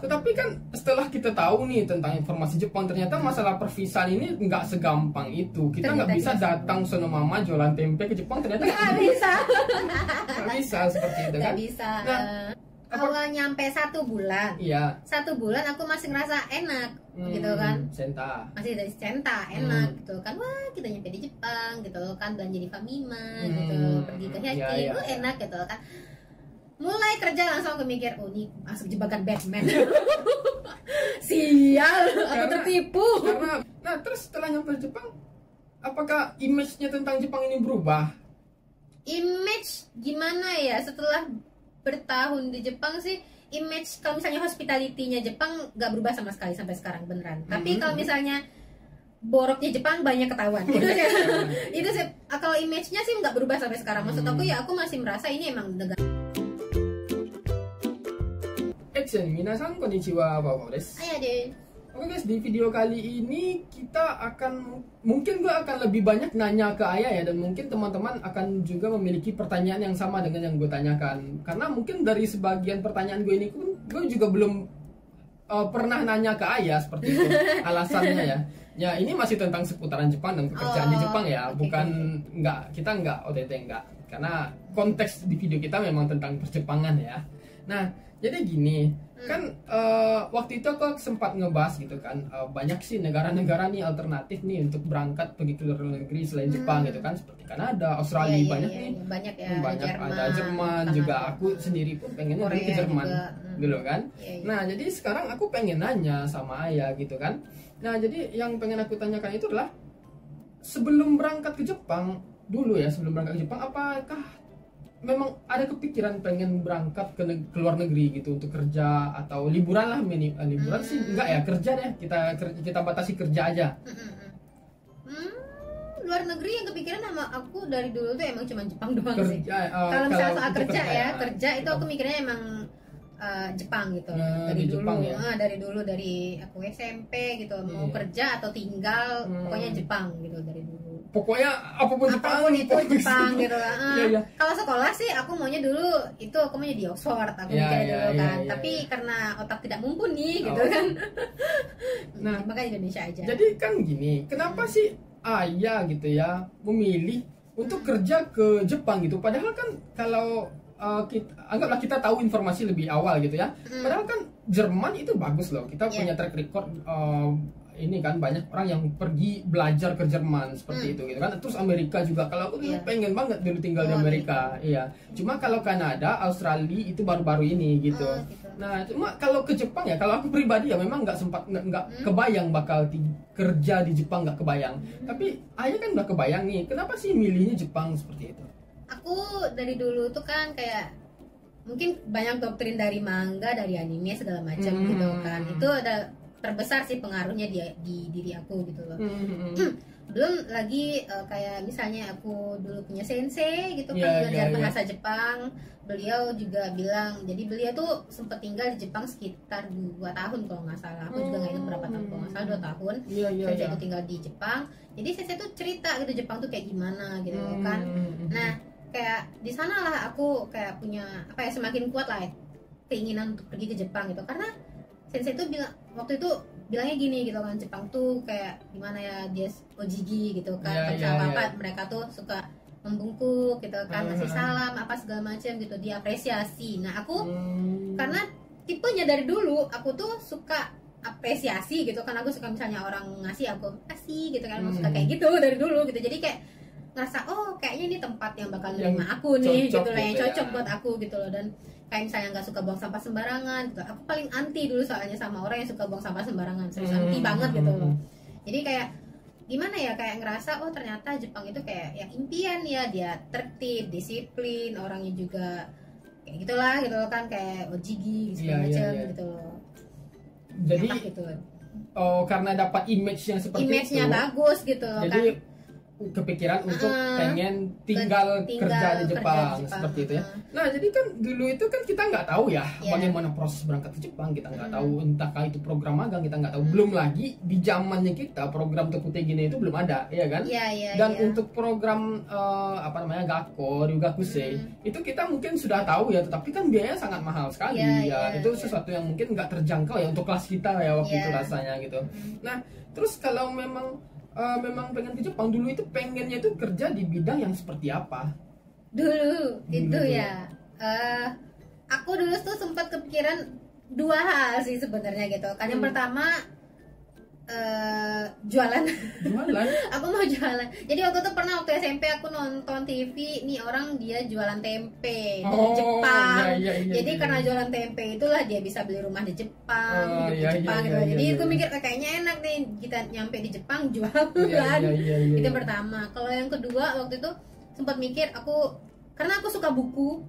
Tetapi kan setelah kita tahu nih tentang informasi Jepang, ternyata masalah pervisan ini nggak segampang itu. Kita nggak bisa datang sono mama jualan tempe ke Jepang, ternyata nggak bisa. Nggak bisa seperti itu kan? Nggak bisa. Nah, awal nyampe 1 bulan. Iya. 1 bulan aku masih ngerasa enak, gitu kan? Senta. Masih dari Senta, enak gitu kan? Wah, kita nyampe di Jepang gitu kan, belanja di Famima gitu, pergi ke Hachiko, itu enak gitu kan? Mulai kerja langsung aku mikir, oh ini masuk jebakan Batman. Sial, aku tertipu karena, nah terus setelah nyampe Jepang, apakah image-nya tentang Jepang ini berubah? Image gimana ya, setelah bertahun di Jepang sih image, kalau misalnya hospitality-nya Jepang gak berubah sama sekali sampai sekarang beneran. Tapi kalau misalnya boroknya Jepang banyak ketahuan. Itu sih, kalau image-nya sih gak berubah sampai sekarang. Maksud aku ya aku masih merasa ini emang negara. Minasan konnichiwa, Bapak Des. Ayo deh. Oke guys, di video kali ini kita akan, mungkin gue akan lebih banyak nanya ke Ayah ya. Dan mungkin teman-teman akan juga memiliki pertanyaan yang sama dengan yang gue tanyakan. Karena mungkin dari sebagian pertanyaan gue ini pun gue juga belum pernah nanya ke Ayah. Seperti itu alasannya ya. Ya ini masih tentang seputaran Jepang dan pekerjaan di Jepang ya. Bukan, enggak, kita enggak OTT, enggak. Karena konteks di video kita memang tentang perjepangan ya. Nah, jadi gini, kan waktu itu aku sempat ngebahas gitu kan, banyak sih negara-negara nih alternatif nih untuk berangkat pergi ke luar negeri selain Jepang gitu kan, seperti Kanada, Australia, banyak Jerman, ada Jerman juga, aku sendiri pun pengen pergi ke Jerman gitu kan. Nah jadi sekarang aku pengen nanya sama Ayah gitu kan. Nah jadi yang pengen aku tanyakan itu adalah, sebelum berangkat ke Jepang dulu ya, sebelum berangkat ke Jepang apakah memang ada kepikiran pengen berangkat ke luar negeri gitu untuk kerja atau liburan lah, liburan sih enggak ya, kerja deh, kita batasi kerja aja. Luar negeri yang kepikiran sama aku dari dulu tuh emang cuma Jepang doang sih. Kalau misalnya soal kerja ya, kerja itu aku mikirnya emang Jepang gitu. Dari dulu Jepang, ya? dari aku SMP gitu, mau kerja atau tinggal pokoknya Jepang gitu dari dulu. Pokoknya apapun itu Jepang gitu lah. Kalau sekolah sih aku maunya dulu itu aku maunya di Oxford, aku mikirnya dulu kan. Tapi karena otak tidak mumpuni gitu kan. Nah, makanya Indonesia aja. Jadi kan gini, kenapa sih Ayah gitu ya memilih untuk kerja ke Jepang gitu? Padahal kan kalau anggaplah kita tahu informasi lebih awal gitu ya. Padahal kan Jerman itu bagus loh. Kita punya track record ini kan banyak orang yang pergi belajar ke Jerman seperti itu gitu kan. Terus Amerika juga, kalau aku pengen banget dulu tinggal di Amerika. Iya. Cuma kalau Kanada, Australia itu baru-baru ini gitu. Nah, cuma kalau ke Jepang ya, kalau aku pribadi ya memang nggak sempat, nggak kebayang bakal kerja di Jepang, nggak kebayang. Tapi Ayah kan udah kebayang nih. Kenapa sih milihnya Jepang seperti itu? Aku dari dulu tuh kan kayak mungkin banyak doktrin dari manga, dari anime segala macam gitu kan. Itu ada terbesar sih pengaruhnya di diri aku gitu loh. Belum lagi kayak misalnya aku dulu punya sensei gitu kan, belajar bahasa Jepang. Beliau juga bilang, jadi beliau tuh sempat tinggal di Jepang sekitar 2 tahun kalau nggak salah. Aku juga nggak ingat berapa tahun kalau nggak salah, 2 tahun. Aku tinggal di Jepang. Jadi sensei tuh cerita gitu Jepang tuh kayak gimana gitu kan. Nah kayak di sanalah aku kayak punya apa ya, semakin kuat lah keinginan untuk pergi ke Jepang gitu. Karena sensei itu bilang, waktu itu bilangnya gini gitu kan, Jepang tuh kayak gimana ya, dia ojigi gitu kan, mereka tuh suka membungkuk gitu kan, masih salam apa segala macam gitu, diapresiasi. Nah aku karena tipenya dari dulu aku tuh suka apresiasi gitu kan, aku suka misalnya orang ngasih aku kasih gitu kan, aku suka kayak gitu dari dulu gitu. Jadi kayak ngerasa, oh kayaknya ini tempat yang bakal nerima aku nih gitu loh, yang cocok buat aku gitu loh. Dan kayak misalnya nggak suka buang sampah sembarangan gitu. Aku paling anti dulu soalnya sama orang yang suka buang sampah sembarangan, serius anti banget gitu loh. Jadi kayak gimana ya, kayak ngerasa oh ternyata Jepang itu kayak ya impian ya, dia tertib, disiplin, orangnya juga kayak gitulah gitu loh kan, kayak ojigi gitu macam gitu loh. Jadi gitu. Oh karena dapat image yang seperti itu, image-nya bagus gitu loh. Jadi, kan kepikiran untuk pengen tinggal kerja di Jepang, seperti itu ya. Nah jadi kan dulu itu kan kita nggak tahu ya bagaimana proses berangkat ke Jepang, kita nggak tahu entahkah itu program magang, kita nggak tahu. Belum lagi di zamannya kita program Tokute Gine itu belum ada, ya kan? Dan untuk program apa namanya Gakko, Ryugakusei itu kita mungkin sudah tahu ya, tetapi kan biaya sangat mahal sekali itu sesuatu yang mungkin nggak terjangkau ya untuk kelas kita ya waktu itu rasanya gitu. Nah terus kalau memang memang pengen ke Jepang, dulu itu pengennya itu kerja di bidang yang seperti apa? Aku dulu tuh sempat kepikiran dua hal sih sebenarnya gitu. Kan yang pertama jualan. Aku mau jualan. Jadi waktu itu pernah waktu SMP aku nonton TV, nih orang dia jualan tempe di Jepang. Jadi karena jualan tempe itulah dia bisa beli rumah di Jepang, Jadi aku mikir kayaknya enak nih kita nyampe di Jepang jualan. Itu pertama. Kalau yang kedua waktu itu sempat mikir aku, karena aku suka buku.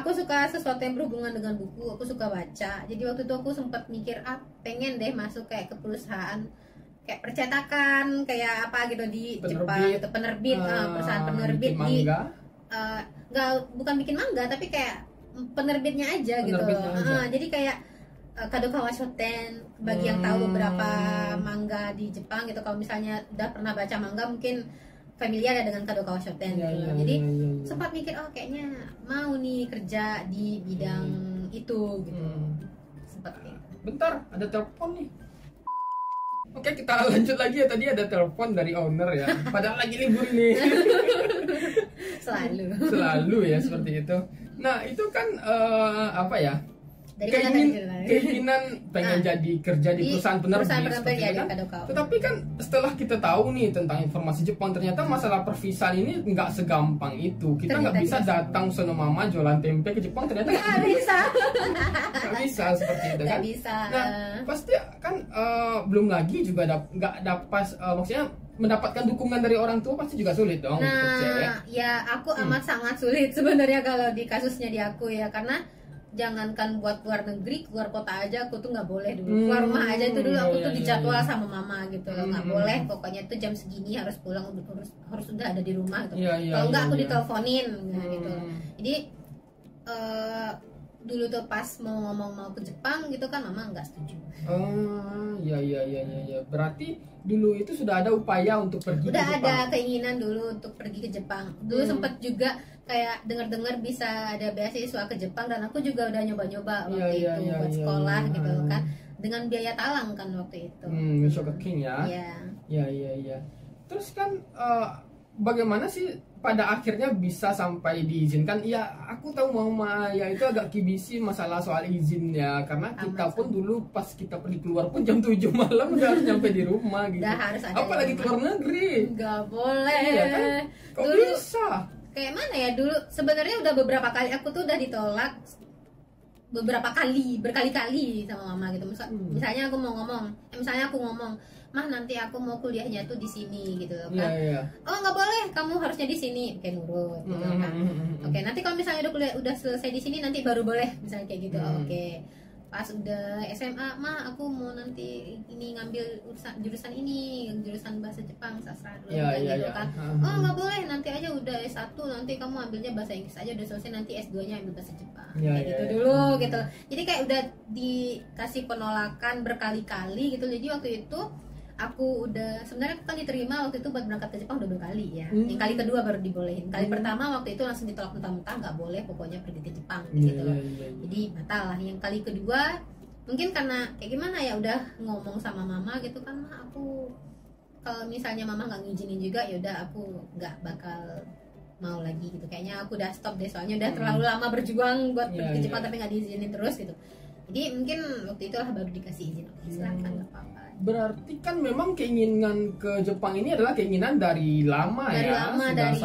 Aku suka sesuatu yang berhubungan dengan buku, aku suka baca. Jadi waktu itu aku sempat mikir, pengen deh masuk kayak ke perusahaan kayak percetakan, kayak apa gitu di Jepang gitu, penerbit, perusahaan penerbit di bukan bikin manga, tapi kayak penerbitnya aja gitu. Jadi kayak Kadokawa Shoten, bagi yang tahu beberapa manga di Jepang gitu. Kalau misalnya udah pernah baca manga mungkin familiar ya dengan Kadokawa Shoten. Jadi sempat mikir, kayaknya mau nih kerja di bidang itu gitu. Seperti. Bentar, ada telepon nih. Oke, kita lanjut lagi ya. Tadi ada telepon dari owner ya. Padahal lagi libur nih. Selalu ya seperti itu. Nah, itu kan apa ya? Keinginan pengen jadi kerja di perusahaan penerbit ya, kan? Tetapi kan setelah kita tahu nih tentang informasi Jepang, ternyata masalah pervisan ini nggak segampang itu. Kita nggak bisa datang sonomama jualan tempe ke Jepang, ternyata nggak bisa. Nggak bisa seperti itu kan? Bisa. Nah pasti kan belum lagi juga nggak dapat maksudnya mendapatkan dukungan dari orang tua pasti juga sulit dong. Nah ya aku amat sangat sulit sebenarnya kalau di kasusnya di aku ya, karena jangankan buat keluar negeri, keluar kota aja aku tuh nggak boleh dulu. Keluar rumah aja itu dulu aku tuh dijadwal sama mama gitu loh, nggak boleh. Pokoknya tuh jam segini harus pulang, harus udah ada di rumah gitu. Kalau nggak aku diteleponin gitu. Jadi dulu tuh pas mau ngomong mau ke Jepang gitu kan mama nggak setuju. Berarti dulu itu sudah ada upaya untuk pergi. Udah ke Jepang. Ada keinginan dulu untuk pergi ke Jepang. Dulu sempat juga kayak dengar-dengar bisa ada beasiswa ke Jepang, dan aku juga udah nyoba-nyoba waktu itu buat sekolah gitu kan, dengan biaya talang kan waktu itu. Shokaking ya. Terus kan bagaimana sih pada akhirnya bisa sampai diizinkan? Iya, aku tahu mama ya itu agak kibisi masalah soal izinnya, karena kita pun dulu pas kita pergi keluar pun jam 7 malam udah harus nyampe di rumah gitu. Apalagi keluar negeri. Nggak boleh. Iya kan? Kok bisa? Kayak mana ya, dulu sebenarnya udah beberapa kali aku tuh udah ditolak berkali-kali sama mama gitu. Misalnya aku mau ngomong, mah nanti aku mau kuliahnya tuh di sini gitu kan. Oh nggak boleh, kamu harusnya di sini, kayak nurut gitu kan. Oke, nanti kalau misalnya udah kuliah udah selesai di sini nanti baru boleh, misalnya kayak gitu. Oke, pas udah SMA, mah aku mau nanti ini ngambil jurusan ini, jurusan bahasa Jepang sastra dulu kan. Oh nggak boleh, nanti aja udah S1 nanti kamu ambilnya bahasa Inggris aja udah selesai, nanti S2-nya ambil bahasa Jepang. Kayak gitu dulu gitu. Jadi kayak udah dikasih penolakan berkali-kali gitu. Jadi waktu itu aku udah sebenarnya kan diterima waktu itu buat berangkat ke Jepang udah 2 kali ya. Yang kali kedua baru dibolehin. Kali pertama waktu itu langsung ditolak mentah-mentah, nggak boleh pokoknya pergi ke Jepang gitu loh. Jadi batal lah. Yang kali kedua mungkin karena kayak gimana ya, udah ngomong sama mama gitu kan, mah aku kalau misalnya mama nggak ngizinin juga ya udah aku nggak bakal mau lagi gitu. Kayaknya aku udah stop deh, soalnya udah terlalu lama berjuang buat pergi ke Jepang tapi nggak diizinin terus gitu. Jadi mungkin waktu itu lah baru dikasih izin. Silahkan, gak apa-apa. Berarti kan memang keinginan ke Jepang ini adalah keinginan dari lama ya. Sudah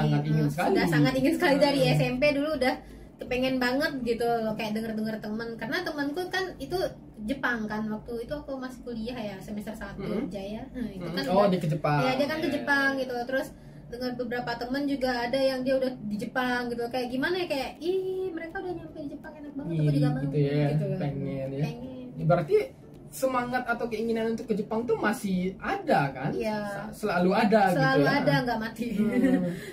sangat ingin sekali dari SMP dulu udah kepengen banget gitu loh. Kayak denger-denger teman, karena temanku kan itu Jepang kan. Waktu itu aku masih kuliah ya, semester 1 Jaya. Kan dia ke Jepang. Iya, dia kan ke Jepang gitu. Terus dengan beberapa temen juga ada yang dia udah di Jepang gitu, kayak gimana ya, kayak mereka udah nyampe di Jepang enak banget, aku juga mau gitu ya, pengen. Berarti semangat atau keinginan untuk ke Jepang tuh masih ada kan? Iya. Selalu ada. Selalu gitu, ada, nggak mati.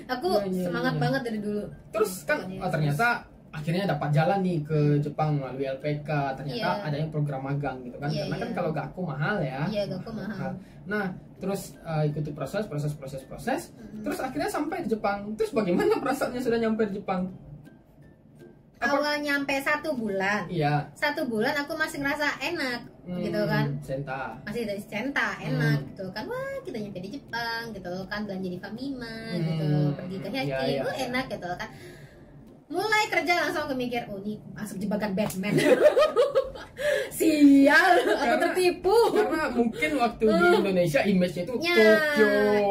Aku semangat banget dari dulu. Terus kan oh, ternyata akhirnya dapat jalan nih ke Jepang melalui LPK. Ternyata adanya program magang gitu kan? Karena kan kalau gakku mahal ya. Iya, gakku mahal. Nah, terus ikuti proses. Terus akhirnya sampai di Jepang. Terus bagaimana perasaannya sudah nyampe di Jepang? Awal nyampe 1 bulan, iya. 1 bulan aku masih ngerasa enak, gitu kan? Masih dari Senta, enak, gitu kan? Wah, kita nyampe di Jepang, gitu kan? Belanja di Famima, gitu, pergi ke Hachiko, enak, gitu kan? Mulai kerja langsung aku mikir, oh ini masuk jebakan Batman. Sial, aku tertipu. Karena mungkin waktu di Indonesia image-nya itu Tokyo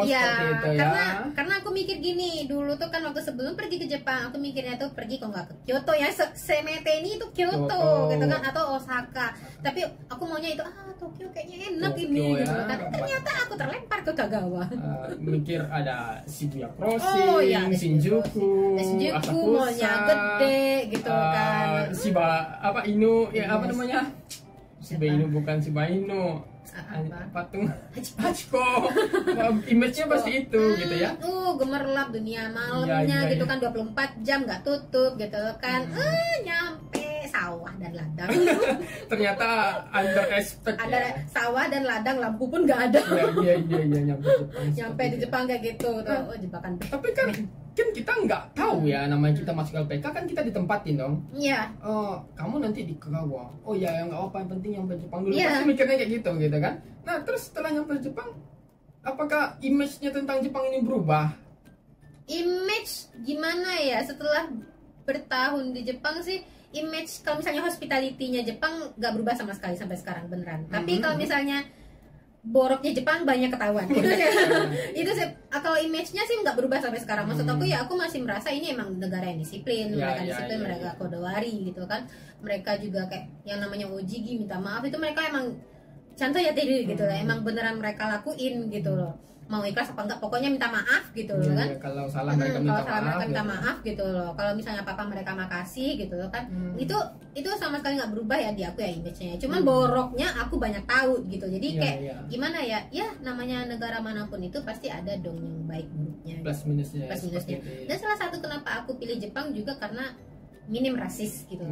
seperti itu ya. Karena aku mikir gini, dulu tuh kan waktu sebelum pergi ke Jepang, aku mikirnya tuh pergi kok nggak ke Kyoto ya, semeteni itu Kyoto gitu kan, atau Osaka. Tapi aku maunya itu Tokyo kayaknya enak ini. Tapi ternyata aku terlempar ke Kagawa. Mikir ada Shibuya Crossing, Shinjuku, maunya gede gitu kan. Patung Hachiko. Image-nya pasti itu gitu ya. Gemerlap dunia malamnya gitu kan, 24 jam nggak tutup gitu kan. Nyampe sawah dan ladang. Ternyata underestimate. Ada sawah dan ladang, lampu pun nggak ada. Nyampe Jepang. Nyampe di Jepang kayak gitu. Oh, jebakan. Tapi kan kita nggak tahu ya, namanya kita masuk LPK kan kita ditempatin dong. Iya. Oh, kamu nanti di Kagawa. Oh ya, nggak apa, yang penting nyampe Jepang dulu. Pasti mikirnya kayak gitu kan. Nah, terus setelah nyampe Jepang, apakah image-nya tentang Jepang ini berubah? Image gimana ya? Setelah bertahun di Jepang sih, image kalau misalnya hospitality-nya Jepang nggak berubah sama sekali sampai sekarang beneran. Tapi kalau misalnya boroknya Jepang banyak ketahuan. Itu sih, kalau image-nya sih nggak berubah sampai sekarang. Maksud aku ya, aku masih merasa ini emang negara yang disiplin, mereka disiplin, mereka kodowari gitu kan. Mereka juga kayak yang namanya ojigi, minta maaf itu mereka emang santai ya diri gitu lah. Emang beneran mereka lakuin gitu loh. Mau ikhlas apa enggak, pokoknya minta maaf gitu loh kan. Kalau salah mereka minta maaf gitu loh. Kalau misalnya apa-apa mereka makasih gitu loh kan. Itu sama sekali nggak berubah ya di aku ya image-nya. Cuman boroknya aku banyak tahu gitu. Jadi kayak gimana ya? Ya namanya negara manapun itu pasti ada dong yang baik buruknya. Plus minusnya. Plus minusnya. Dan salah satu kenapa aku pilih Jepang juga karena minim rasis gitu.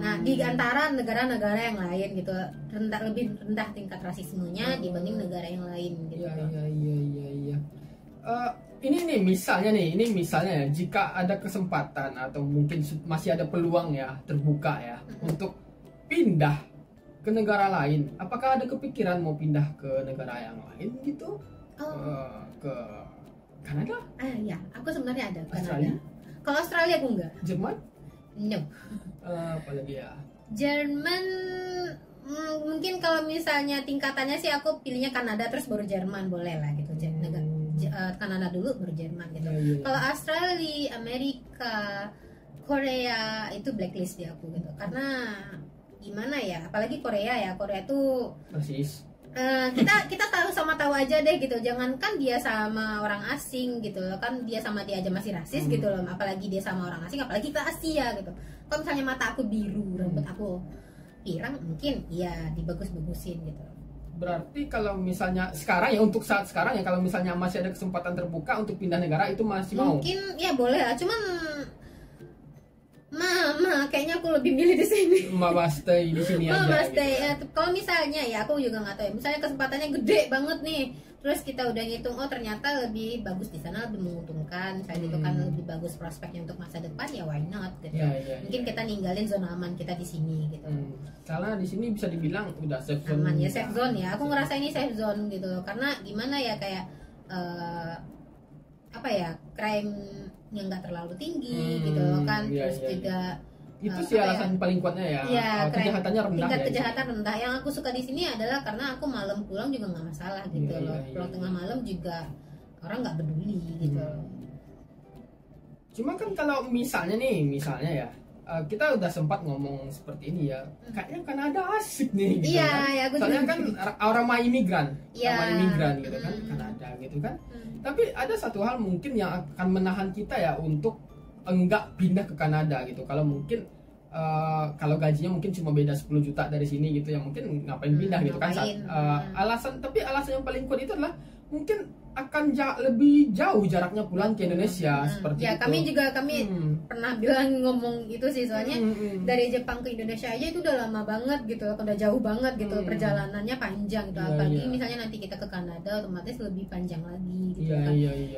Nah, di antara negara-negara yang lain gitu, lebih rendah tingkat rasismenya dibanding negara yang lain gitu. Iya. Ini misalnya ya, jika ada kesempatan atau mungkin masih ada peluang ya, terbuka ya untuk pindah ke negara lain. Apakah ada kepikiran mau pindah ke negara yang lain gitu? Ke Kanada? Iya, aku sebenarnya ada ke Australia. Kalau Australia aku enggak. Jerman? No. Apalagi ya? Jerman mungkin kalau misalnya tingkatannya sih aku pilihnya Kanada terus baru Jerman, boleh lah gitu. Kanada dulu baru Jerman gitu. Kalau Australia, Amerika, Korea itu blacklist di aku gitu. Karena gimana ya? Apalagi Korea ya. Korea tuh rasis. Kita tahu aja deh gitu, jangankan dia sama orang asing gitu loh kan, dia sama dia aja masih rasis gitu loh, apalagi dia sama orang asing, apalagi ke Asia gitu. Kalau misalnya mata aku biru, rambut aku pirang, mungkin ya dibagus-bagusin gitu. Berarti kalau misalnya sekarang ya, untuk saat sekarang ya, kalau misalnya masih ada kesempatan terbuka untuk pindah negara itu masih mau? Mungkin ya boleh lah, cuman kayaknya aku lebih milih di sini. Mama stay di sini aja. Mama stay. Gitu. Kalau misalnya ya aku juga nggak tahu ya. Misalnya kesempatannya gede banget nih. Terus kita udah ngitung, oh ternyata lebih bagus di sana, lebih menguntungkan. Misalnya itu kan lebih bagus prospeknya untuk masa depan, ya why not gitu. Mungkin kita ninggalin zona aman kita di sini gitu. Karena di sini bisa dibilang udah safe zone. Aman ya, safe zone ya. Aku ngerasa ini safe zone gitu. Karena gimana ya, kayak apa ya, crime yang nggak terlalu tinggi gitu kan. Terus juga itu sih alasan paling kuatnya ya, kejahatannya rendah. Tingkat kejahatan rendah. Yang aku suka di sini adalah karena aku malam pulang juga nggak masalah gitu loh. Pulang tengah malam juga orang nggak peduli gitu. Cuma kan kalau misalnya nih, misalnya ya, kita udah sempat ngomong seperti ini ya, kayaknya Kanada asik nih gitu kan. Soalnya kan orang imigran gitu kan, Kanada gitu kan. Tapi ada satu hal mungkin yang akan menahan kita ya untuk enggak pindah ke Kanada gitu. Kalau mungkin kalau gajinya mungkin cuma beda 10 juta dari sini gitu, yang mungkin ngapain pindah gitu kan. Alasan, tapi alasan yang paling kuat itu adalah mungkin akan lebih jauh jaraknya pulang ke Indonesia seperti ya, itu. Ya, kami pernah bilang ngomong gitu sih, soalnya dari Jepang ke Indonesia aja itu udah lama banget gitu, udah jauh banget gitu, perjalanannya panjang gitu. Ya, apalagi misalnya nanti kita ke Kanada otomatis lebih panjang lagi gitu ya, kan.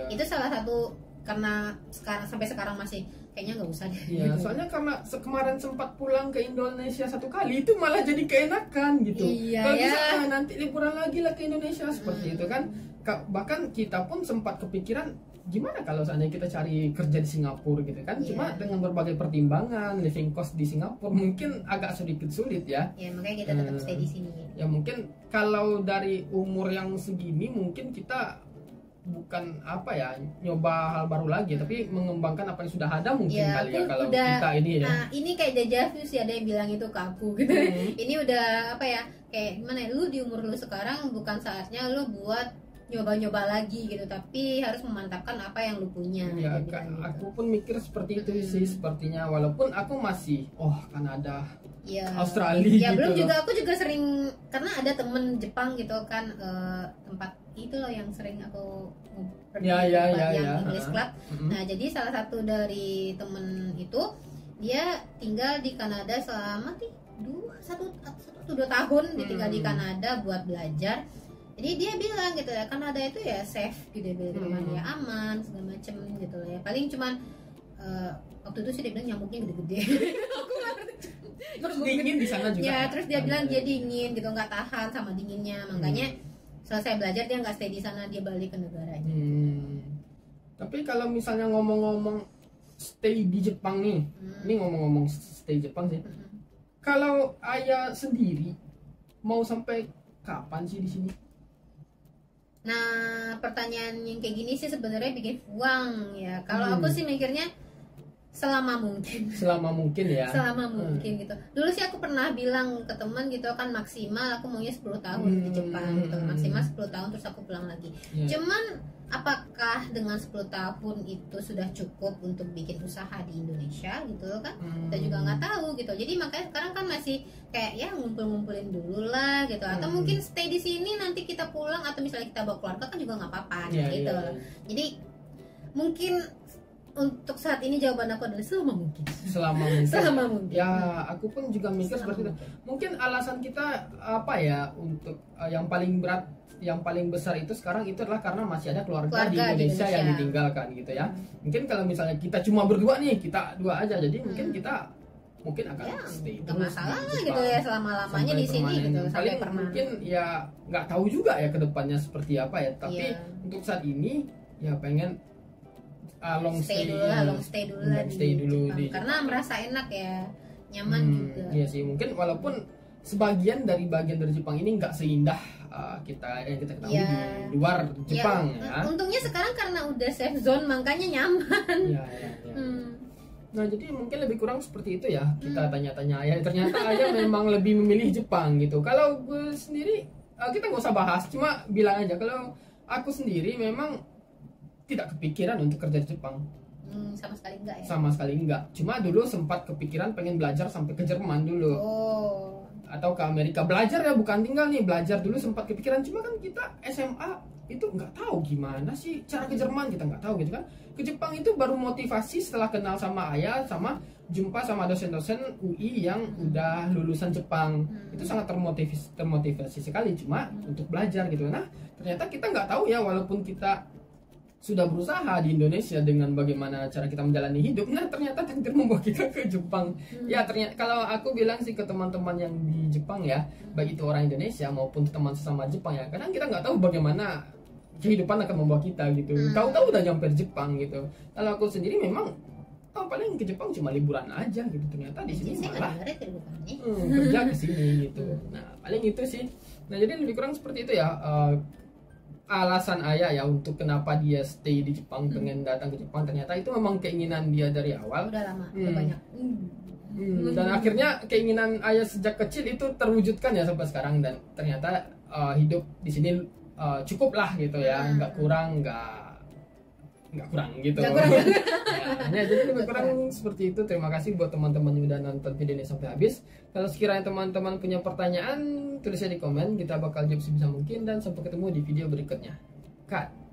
Itu salah satu karena sekarang sampai sekarang masih kayaknya nggak usah deh. Iya, gitu. Soalnya karena kemarin sempat pulang ke Indonesia satu kali itu malah jadi keenakan gitu. Iya, kalau bisa nanti liburan lagi lah ke Indonesia seperti itu kan. Bahkan kita pun sempat kepikiran gimana kalau seandainya kita cari kerja di Singapura gitu kan. Cuma dengan berbagai pertimbangan, living cost di Singapura mungkin agak sedikit sulit ya. Iya, makanya kita tetap stay di sini. Ya mungkin kalau dari umur yang segini mungkin kita bukan apa ya, nyoba hal baru lagi, tapi mengembangkan apa yang sudah ada mungkin ya, kali ya kalau udah, kita ini ya. Nah, ini kayak deja vu sih, ada yang bilang itu ke aku gitu. Ini udah apa ya, kayak gimana ya, lu di umur lu sekarang bukan saatnya lu buat nyoba-nyoba lagi gitu, tapi harus memantapkan apa yang lu punya. Ya, aku pun mikir seperti itu sih sepertinya, walaupun aku masih Kanada, Australia ya, gitu. Belum juga, aku juga sering karena ada temen Jepang gitu kan, tempat itu loh yang sering aku pergi yang English Club. Nah, jadi salah satu dari temen itu dia tinggal di Kanada selama 1 atau 2 tahun ditinggal di Kanada buat belajar. Jadi dia bilang gitu ya, Kanada itu ya safe gitu, ya aman segala macem gitu ya. Paling cuman waktu itu sih dia bilang nyamuknya gede-gede. Aku nggak ngerti. Terus dingin di sana juga. Ya, terus dia bilang dia dingin gitu, nggak tahan sama dinginnya. Makanya selesai belajar dia nggak stay di sana, dia balik ke negaranya. Tapi kalau misalnya ngomong-ngomong stay di Jepang nih, ini ngomong-ngomong stay Jepang sih. Kalau ayah sendiri mau sampai kapan sih di sini? Nah, pertanyaan yang kayak gini sih sebenarnya bikin uang ya. Kalau aku sih mikirnya selama mungkin. Selama mungkin ya. Selama mungkin gitu. Dulu sih aku pernah bilang ke teman gitu kan, maksimal aku maunya 10 tahun di Jepang gitu. Maksimal 10 tahun terus aku pulang lagi. Cuman apakah dengan 10 tahun itu sudah cukup untuk bikin usaha di Indonesia gitu kan? Kita juga nggak tahu gitu. Jadi makanya sekarang kan masih kayak ya ngumpul-ngumpulin dulu lah gitu. Atau mungkin stay di sini nanti kita pulang, atau misalnya kita bawa keluarga kan juga nggak apa-apa gitu. Jadi mungkin untuk saat ini jawaban aku adalah selama mungkin. Selama mungkin. Selama mungkin. Ya, aku pun juga mikir seperti itu. Mungkin alasan kita apa ya, untuk yang paling berat, yang paling besar itu sekarang itu adalah karena masih ada keluarga di Indonesia yang ditinggalkan gitu ya. Mungkin kalau misalnya kita cuma berdua nih, kita dua aja, jadi mungkin akan ya, stay terus masalah gitu ya selama-lamanya di sini gitu. Paling mungkin ya nggak tahu juga ya kedepannya seperti apa ya. Tapi untuk saat ini ya pengen long stay dulu di Jepang. Karena merasa enak ya, nyaman juga. Iya sih, mungkin walaupun bagian dari Jepang ini nggak seindah yang kita ketahui di luar Jepang ya. Untungnya sekarang karena udah safe zone makanya nyaman. Nah, jadi mungkin lebih kurang seperti itu ya. Kita tanya-tanya ayah, ternyata ayah memang lebih memilih Jepang gitu. Kalau gue sendiri kita nggak usah bahas, cuma bilang aja kalau aku sendiri memang tidak kepikiran untuk kerja di Jepang. Sama sekali enggak ya? Sama sekali enggak. Cuma dulu sempat kepikiran pengen belajar sampai ke Jerman dulu. Atau ke Amerika. Belajar ya, bukan tinggal nih. Belajar dulu sempat kepikiran. Cuma kan kita SMA itu nggak tahu gimana sih cara ke Jerman. Kita nggak tahu gitu kan. Ke Jepang itu baru motivasi setelah kenal sama ayah, sama jumpa sama dosen-dosen UI yang udah lulusan Jepang. Itu sangat termotivasi sekali. Cuma untuk belajar gitu. Nah, ternyata kita nggak tahu ya, walaupun kita sudah berusaha di Indonesia dengan bagaimana cara kita menjalani hidup, nah ternyata takdir membawa kita ke Jepang. Ya ternyata kalau aku bilang sih ke teman-teman yang di Jepang ya, baik itu orang Indonesia maupun teman sesama Jepang ya, kadang kita nggak tahu bagaimana kehidupan akan membawa kita gitu. Tahu-tahu udah nyampe Jepang gitu. Kalau aku sendiri memang paling ke Jepang cuma liburan aja gitu, ternyata di sini malah kerja ke sini gitu. Nah, paling itu sih. Nah, jadi lebih kurang seperti itu ya. Alasan ayah ya untuk kenapa dia stay di Jepang, pengen datang ke Jepang, ternyata itu memang keinginan dia dari awal. Udah lama, udah banyak. Dan akhirnya keinginan ayah sejak kecil itu terwujudkan ya sampai sekarang, dan ternyata hidup di sini cukup lah gitu ya, nggak kurang, nggak kurang gitu. Ya, jadi lebih kurang seperti itu. Terima kasih buat teman-teman yang udah nonton video ini sampai habis. Kalau sekiranya teman-teman punya pertanyaan, tulisnya di komen, kita bakal jawab sebisa mungkin. Dan sampai ketemu di video berikutnya. Cut.